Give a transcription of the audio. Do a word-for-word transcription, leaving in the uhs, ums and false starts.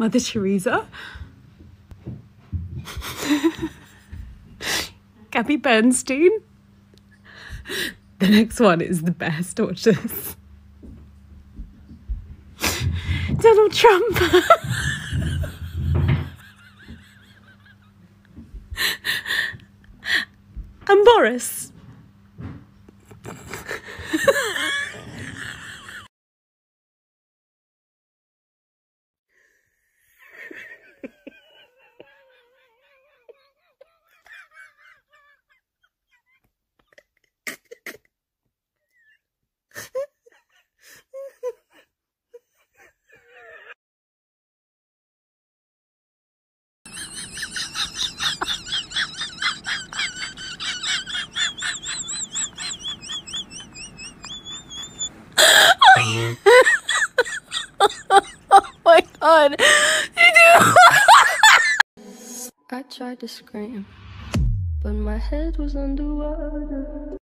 Mother Teresa, Gabby Bernstein. The next one is the best. Watch this. Donald Trump. And Boris. Oh my god. I tried to scream, but my head was underwater.